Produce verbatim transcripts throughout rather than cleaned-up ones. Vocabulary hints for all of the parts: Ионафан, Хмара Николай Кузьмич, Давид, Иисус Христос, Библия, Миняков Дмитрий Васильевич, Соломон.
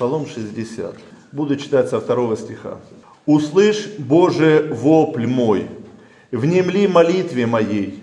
Псалом шестьдесят. Буду читать со второго стиха. «Услышь, Боже, вопль мой, внемли молитве моей.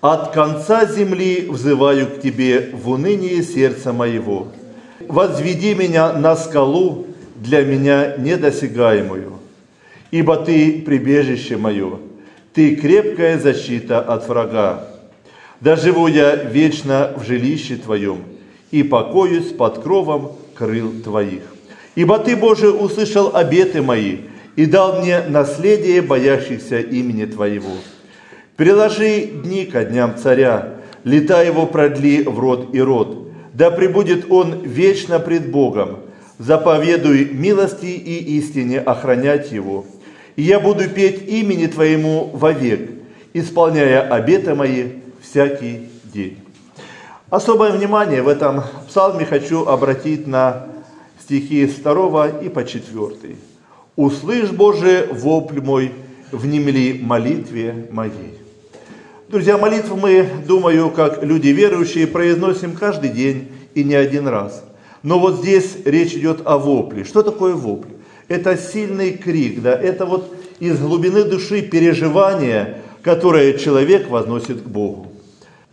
От конца земли взываю к Тебе в унынии сердца моего. Возведи меня на скалу, для меня недосягаемую, ибо Ты прибежище мое, Ты крепкая защита от врага. Доживу я вечно в жилище Твоем и покоюсь под кровом крыл Твоих. Ибо Ты, Боже, услышал обеты мои и дал мне наследие боящихся имени Твоего. Приложи дни ко дням царя, лета его продли в род и род, да пребудет он вечно пред Богом. Заповедуй милости и истине охранять его. И я буду петь имени Твоему вовек, исполняя обеты мои всякий день». Особое внимание в этом псалме хочу обратить на стихи с второго и по четвертый. «Услышь, Боже, вопль мой, внемли молитве моей». Друзья, молитву мы, думаю, как люди верующие, произносим каждый день и не один раз. Но вот здесь речь идет о вопле. Что такое вопль? Это сильный крик, да? Это вот из глубины души переживания, которое человек возносит к Богу.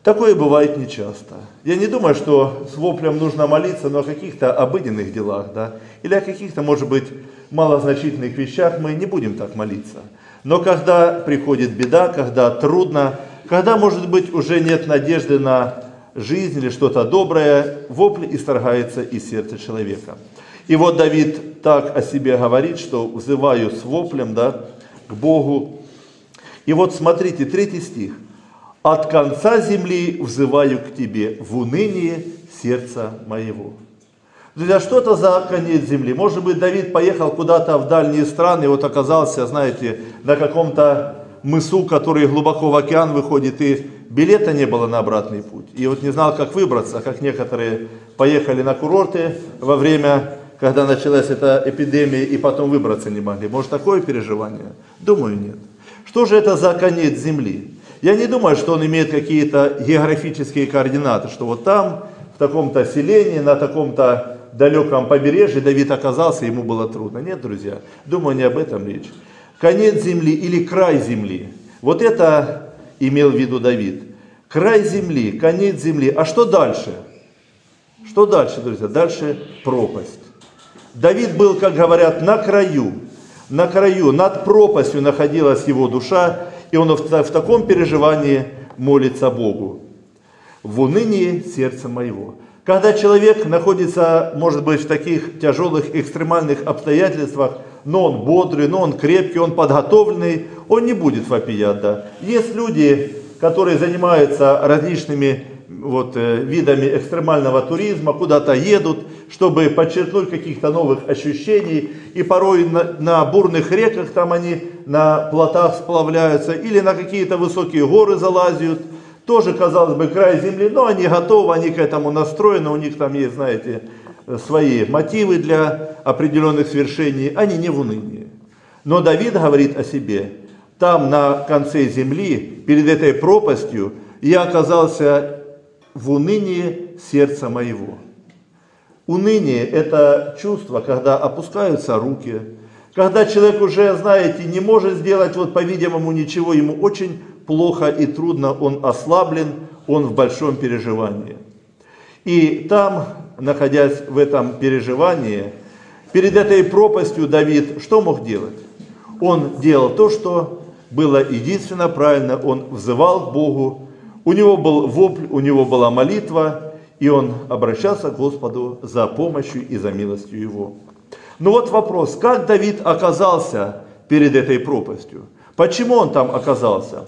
Такое бывает нечасто. Я не думаю, что с воплем нужно молиться, но о каких-то обыденных делах, да? Или о каких-то, может быть, малозначительных вещах мы не будем так молиться. Но когда приходит беда, когда трудно, когда, может быть, уже нет надежды на жизнь или что-то доброе, вопль исторгается из сердца человека. И вот Давид так о себе говорит, что «взываю с воплем», да, к Богу. И вот смотрите, третий стих. «От конца земли взываю к Тебе в унынии сердца моего». Друзья, что это за конец земли? Может быть, Давид поехал куда-то в дальние страны, и вот оказался, знаете, на каком-то мысу, который глубоко в океан выходит, и билета не было на обратный путь. И вот не знал, как выбраться, как некоторые поехали на курорты во время, когда началась эта эпидемия, и потом выбраться не могли. Может, такое переживание? Думаю, нет. Что же это за конец земли? Я не думаю, что он имеет какие-то географические координаты, что вот там, в таком-то селении, на таком-то далеком побережье Давид оказался, ему было трудно. Нет, друзья, думаю, не об этом речь. Конец земли или край земли. Вот это имел в виду Давид. Край земли, конец земли. А что дальше? Что дальше, друзья? Дальше пропасть. Давид был, как говорят, на краю. На краю, над пропастью находилась его душа, и он в, в таком переживании молится Богу. «В унынии сердца моего». Когда человек находится, может быть, в таких тяжелых, экстремальных обстоятельствах, но он бодрый, но он крепкий, он подготовленный, он не будет вопиять, да. Есть люди, которые занимаются различными вот, видами экстремального туризма, куда-то едут, чтобы подчеркнуть каких-то новых ощущений, и порой на, на бурных реках там они на плотах сплавляются, или на какие-то высокие горы залазят. Тоже, казалось бы, край земли, но они готовы, они к этому настроены, у них там есть, знаете, свои мотивы для определенных свершений, они не в унынии. Но Давид говорит о себе: там, на конце земли, перед этой пропастью, я оказался в унынии сердца моего. Уныние – это чувство, когда опускаются руки, когда человек уже, знаете, не может сделать, вот, по-видимому, ничего, ему очень плохо и трудно, он ослаблен, он в большом переживании. И там, находясь в этом переживании, перед этой пропастью Давид что мог делать? Он делал то, что было единственно правильно, он взывал к Богу, у него был вопль, у него была молитва, и он обращался к Господу за помощью и за милостью Его. Но вот вопрос, как Давид оказался перед этой пропастью? Почему он там оказался?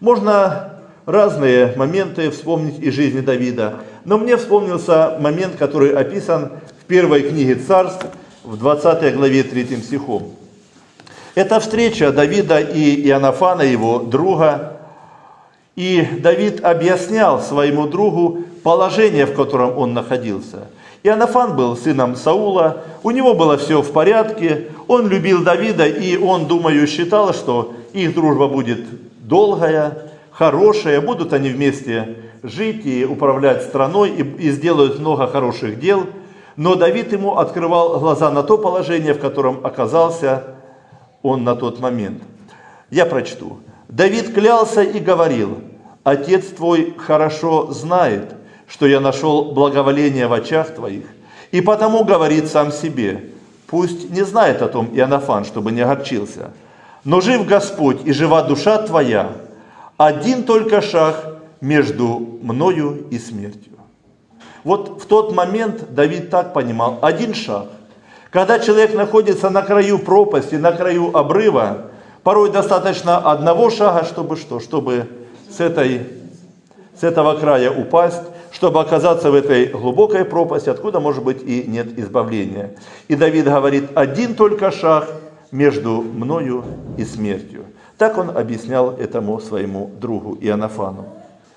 Можно разные моменты вспомнить из жизни Давида, но мне вспомнился момент, который описан в первой книге Царств, в двадцатой главе третьим стихом. Это встреча Давида и Ионафана, его друга, и Давид объяснял своему другу положение, в котором он находился. Ионафан был сыном Саула, у него было все в порядке, он любил Давида, и он, думаю, считал, что их дружба будет долгая, хорошая, будут они вместе жить и управлять страной, и, и сделают много хороших дел. но Давид ему открывал глаза на то положение, в котором оказался он на тот момент. Я прочту. «Давид клялся и говорил: Отец твой хорошо знает, что я нашел благоволение в очах твоих, и потому говорит сам себе: пусть не знает о том Иоаннафан, чтобы не огорчился. Но жив Господь и жива душа твоя, один только шаг между мною и смертью». Вот в тот момент Давид так понимал: один шаг. Когда человек находится на краю пропасти, на краю обрыва, порой достаточно одного шага, чтобы что? Чтобы с, этой, с этого края упасть, чтобы оказаться в этой глубокой пропасти, откуда, может быть, и нет избавления. И Давид говорит: один только шаг между мною и смертью. Так он объяснял этому своему другу Иоаннафану.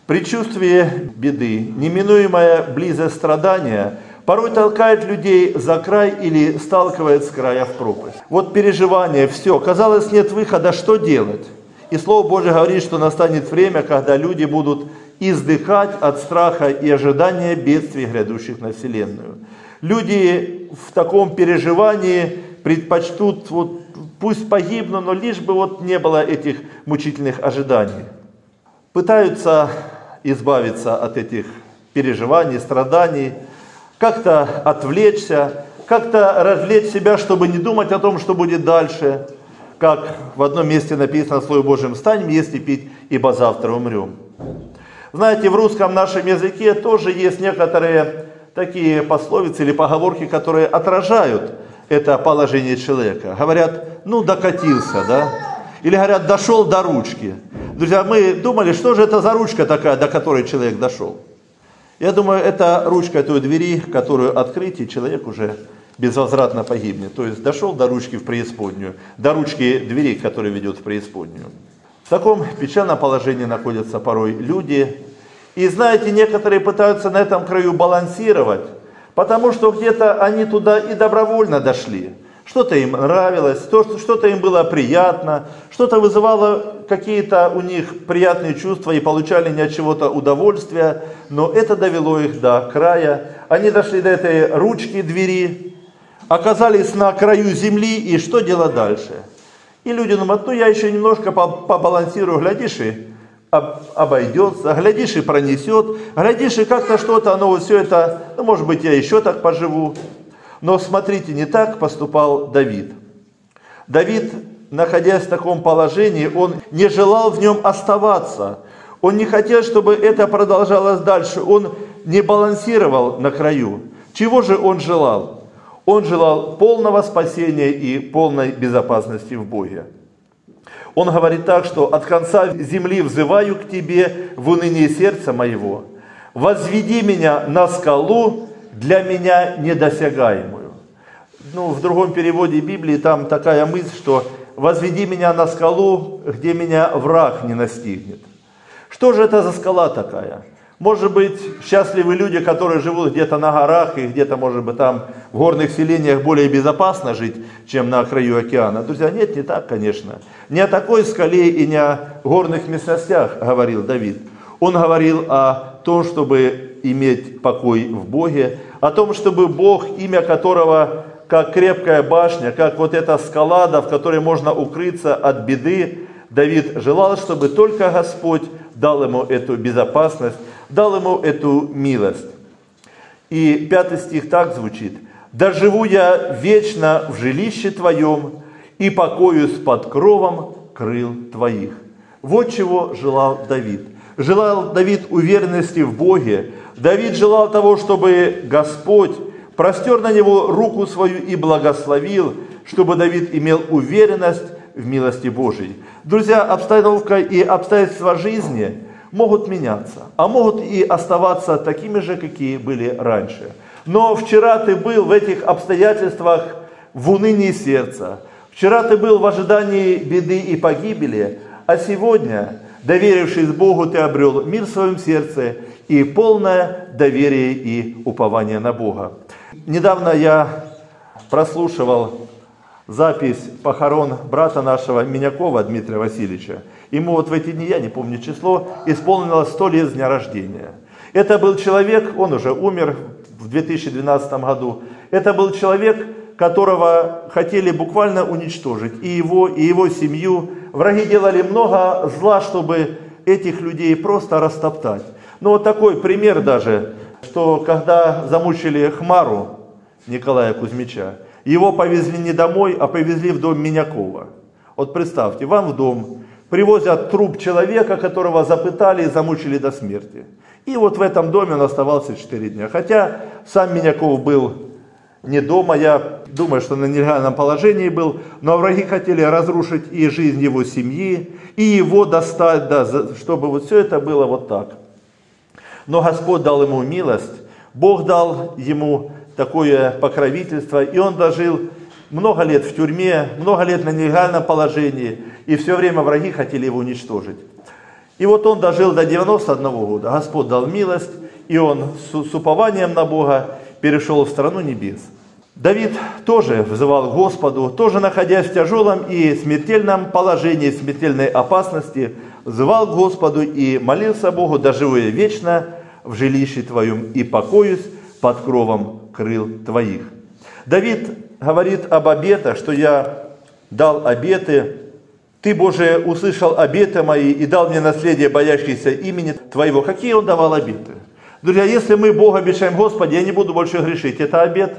Предчувствие беды, неминуемая близость страдания, порой толкает людей за край или сталкивает с края в пропасть. Вот переживание, все, казалось, нет выхода, что делать? И Слово Божие говорит, что настанет время, когда люди будут издыхать от страха и ожидания бедствий, грядущих на вселенную. Люди в таком переживании предпочтут, вот, пусть погибну, но лишь бы вот не было этих мучительных ожиданий. Пытаются избавиться от этих переживаний, страданий, как-то отвлечься, как-то развлечь себя, чтобы не думать о том, что будет дальше. Как в одном месте написано в Слове Божьем: «Встанем есть и пить, ибо завтра умрем». Знаете, в русском нашем языке тоже есть некоторые такие пословицы или поговорки, которые отражают это положение человека. Говорят: ну, докатился, да? Или говорят: дошел до ручки. Друзья, мы думали, что же это за ручка такая, до которой человек дошел. Я думаю, это ручка той двери, которую открыть, и человек уже безвозвратно погибнет. То есть дошел до ручки в преисподнюю, до ручки двери, которая ведет в преисподнюю. В таком печальном положении находятся порой люди. И знаете, некоторые пытаются на этом краю балансировать, потому что где-то они туда и добровольно дошли. Что-то им нравилось, что-то им было приятно, что-то вызывало какие-то у них приятные чувства и получали не от чего-то удовольствия, но это довело их до края. Они дошли до этой ручки двери, оказались на краю земли, и что делать дальше? И люди думают: ну я еще немножко побалансирую, глядишь и обойдется, глядишь и пронесет, глядишь и как-то что-то, но вот все это, ну может быть я еще так поживу. Но смотрите, не так поступал Давид. Давид, находясь в таком положении, он не желал в нем оставаться. Он не хотел, чтобы это продолжалось дальше. Он не балансировал на краю. Чего же он желал? Он желал полного спасения и полной безопасности в Боге. Он говорит так, что «от конца земли взываю к тебе в унынии сердца моего. Возведи меня на скалу, для меня недосягаемую». Ну, в другом переводе Библии там такая мысль, что «возведи меня на скалу, где меня враг не настигнет». Что же это за скала такая? Может быть, счастливы люди, которые живут где-то на горах, и где-то, может быть, там в горных селениях более безопасно жить, чем на краю океана. Друзья, нет, не так, конечно. Не о такой скале и не о горных местностях говорил Давид. Он говорил о том, чтобы иметь покой в Боге, о том, чтобы Бог, имя которого как крепкая башня, как вот эта скала, в которой можно укрыться от беды, Давид желал, чтобы только Господь дал ему эту безопасность, дал ему эту милость. И пятый стих так звучит: «Доживу я вечно в жилище твоем и покоюсь под кровом крыл твоих». Вот чего желал Давид. Желал Давид уверенности в Боге. Давид желал того, чтобы Господь простер на него руку свою и благословил, чтобы Давид имел уверенность в милости Божьей. Друзья, обстановка и обстоятельства жизни могут меняться, а могут и оставаться такими же, какие были раньше. Но вчера ты был в этих обстоятельствах в унынии сердца, вчера ты был в ожидании беды и погибели, а сегодня, доверившись Богу, ты обрел мир в своем сердце и полное доверие и упование на Бога. Недавно я прослушивал запись похорон брата нашего Минякова Дмитрия Васильевича. Ему вот в эти дни, я не помню число, исполнилось сто лет с дня рождения. Это был человек, он уже умер в в две тысячи двенадцатом году. Это был человек, которого хотели буквально уничтожить, и его, и его семью. Враги делали много зла, чтобы этих людей просто растоптать. Но вот такой пример даже, что когда замучили Хмару Николая Кузьмича, его повезли не домой, а повезли в дом Минякова. Вот представьте, вам в дом привозят труп человека, которого запытали и замучили до смерти. И вот в этом доме он оставался четыре дня. Хотя сам Миняков был не дома, я думаю, что на нелегальном положении был, но враги хотели разрушить и жизнь его семьи, и его достать, да, чтобы вот все это было вот так. Но Господь дал ему милость, Бог дал ему такое покровительство, и он дожил много лет в тюрьме, много лет на нелегальном положении, и все время враги хотели его уничтожить. И вот он дожил до девяносто одного года, Господь дал милость, и он с упованием на Бога перешел в страну небес. Давид тоже взывал к Господу, тоже находясь в тяжелом и смертельном положении, смертельной опасности, взывал к Господу и молился Богу: «Доживу я вечно в жилище Твоем и покоюсь под кровом крыл Твоих». Давид говорит об обетах, что «я дал обеты, Ты, Боже, услышал обеты мои и дал мне наследие боящееся имени Твоего». Какие он давал обеты? Друзья, если мы Богу обещаем: «Господи, я не буду больше грешить», это обет?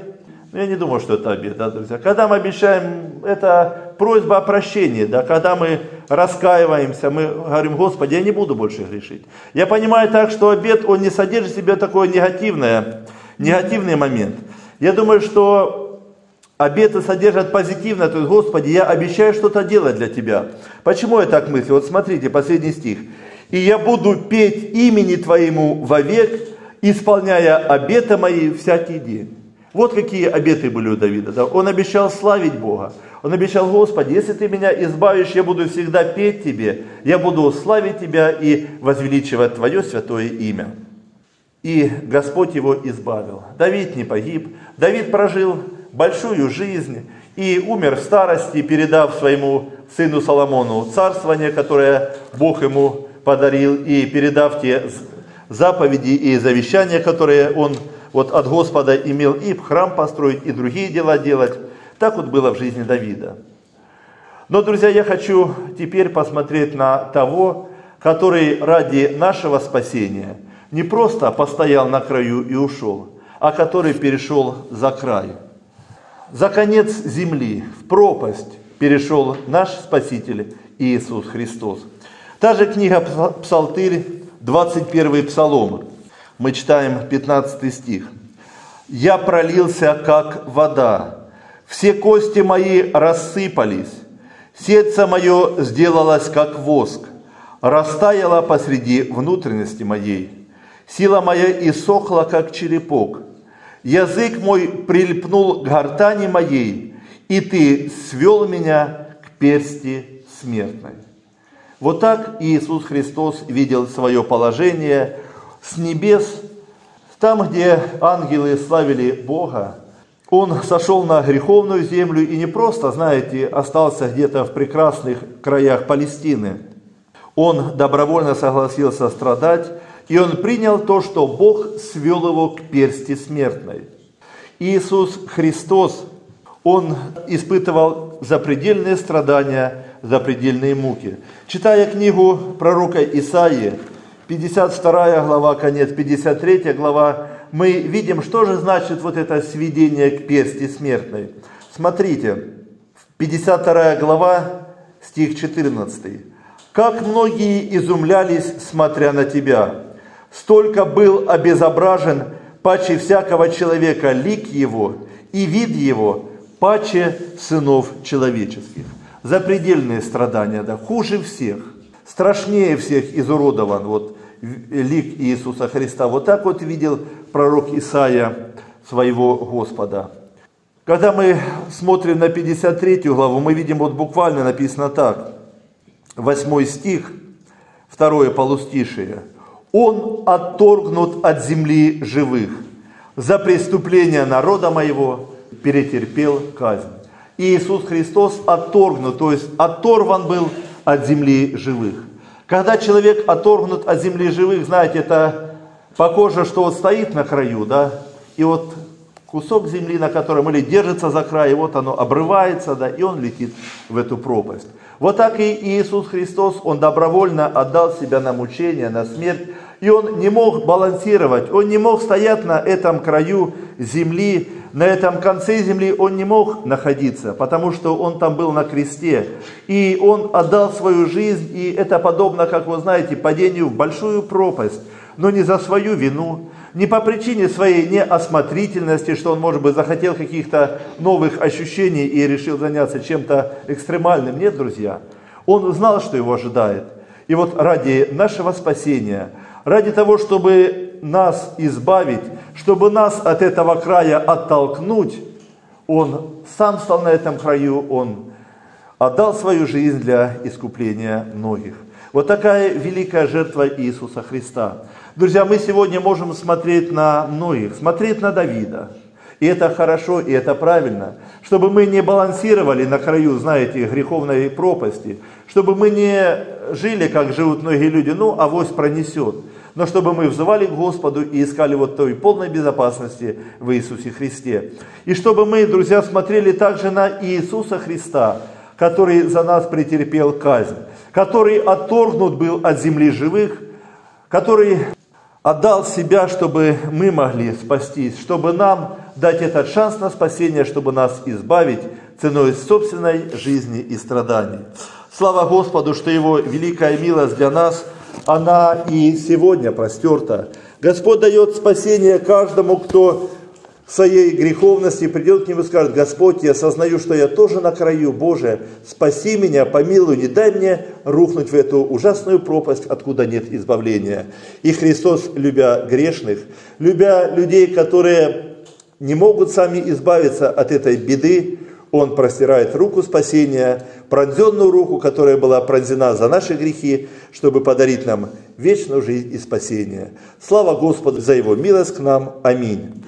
Я не думаю, что это обет, да, друзья. Когда мы обещаем, это просьба о прощении, да, когда мы раскаиваемся, мы говорим: «Господи, я не буду больше грешить». Я понимаю так, что обет, он не содержит в себе такой негативный, негативный момент. Я думаю, что обеты содержат позитивно, то есть: «Господи, я обещаю что-то делать для Тебя». Почему я так мыслю? Вот смотрите, последний стих. «И я буду петь имени Твоему вовек, исполняя обеты мои всякий день». Вот какие обеты были у Давида. Да? Он обещал славить Бога. Он обещал: «Господи, если Ты меня избавишь, я буду всегда петь Тебе, я буду славить Тебя и возвеличивать Твое святое имя». И Господь его избавил. Давид не погиб. Давид прожил большую жизнь и умер в старости, передав своему сыну Соломону царствование, которое Бог ему подарил, и передав те заповеди и завещания, которые он вот от Господа имел, и храм построить, и другие дела делать. Так вот было в жизни Давида. Но, друзья, я хочу теперь посмотреть на того, который ради нашего спасения не просто постоял на краю и ушел, а который перешел за край. За конец земли, в пропасть перешел наш Спаситель Иисус Христос. Та же книга Псалтырь, двадцать первый псалом. Мы читаем пятнадцатый стих. «Я пролился, как вода, все кости мои рассыпались, сердце мое сделалось, как воск, растаяло посреди внутренности моей, сила моя иссохла, как черепок, язык мой прилипнул к гортани моей, и ты свел меня к персти смертной». Вот так Иисус Христос видел свое положение с небес. Там, где ангелы славили Бога, Он сошел на греховную землю и не просто, знаете, остался где-то в прекрасных краях Палестины. Он добровольно согласился страдать, и Он принял то, что Бог свел Его к персти смертной. Иисус Христос, Он испытывал запредельные страдания, запредельные муки. Читая книгу пророка Исаии, пятьдесят вторая глава, конец пятьдесят третья глава, мы видим, что же значит вот это сведение к персти смертной. Смотрите, пятьдесят вторая глава, стих четырнадцатый. «Как многие изумлялись, смотря на тебя, столько был обезображен, паче всякого человека лик его и вид его, паче сынов человеческих». Запредельные страдания, да, хуже всех, страшнее всех изуродован вот лик Иисуса Христа. Вот так вот видел пророк Исаия своего Господа. Когда мы смотрим на пятьдесят третью главу, мы видим, вот буквально написано так, восьмой стих, второе полустишие. «Он отторгнут от земли живых, за преступление народа моего перетерпел казнь». Иисус Христос отторгнут, то есть оторван был от земли живых. Когда человек оторгнут от земли живых, знаете, это похоже, что вот стоит на краю, да, и вот кусок земли, на котором или держится за край, и вот оно обрывается, да, и он летит в эту пропасть. Вот так и Иисус Христос, Он добровольно отдал себя на мучение, на смерть, и Он не мог балансировать, Он не мог стоять на этом краю земли, на этом конце земли Он не мог находиться, потому что Он там был на кресте, и Он отдал свою жизнь, и это подобно, как вы знаете, падению в большую пропасть, но не за свою вину, не по причине своей неосмотрительности, что он, может быть, захотел каких-то новых ощущений и решил заняться чем-то экстремальным. Нет, друзья, он знал, что его ожидает. И вот ради нашего спасения, ради того, чтобы нас избавить, чтобы нас от этого края оттолкнуть, он сам стал на этом краю, он отдал свою жизнь для искупления многих. Вот такая великая жертва Иисуса Христа. Друзья, мы сегодня можем смотреть на многих, смотреть на Давида. И это хорошо, и это правильно. Чтобы мы не балансировали на краю, знаете, греховной пропасти. Чтобы мы не жили, как живут многие люди, ну, авось пронесет. Но чтобы мы взывали к Господу и искали вот той полной безопасности в Иисусе Христе. И чтобы мы, друзья, смотрели также на Иисуса Христа, который за нас претерпел казнь, который отторгнут был от земли живых, который отдал себя, чтобы мы могли спастись, чтобы нам дать этот шанс на спасение, чтобы нас избавить ценой собственной жизни и страданий. Слава Господу, что Его великая милость для нас, она и сегодня простерта. Господь дает спасение каждому, кто в своей греховности придет к Нему и скажет: «Господь, я осознаю, что я тоже на краю, Боже, спаси меня, помилуй, не дай мне рухнуть в эту ужасную пропасть, откуда нет избавления». И Христос, любя грешных, любя людей, которые не могут сами избавиться от этой беды, Он простирает руку спасения, пронзенную руку, которая была пронзена за наши грехи, чтобы подарить нам вечную жизнь и спасение. Слава Господу за Его милость к нам. Аминь.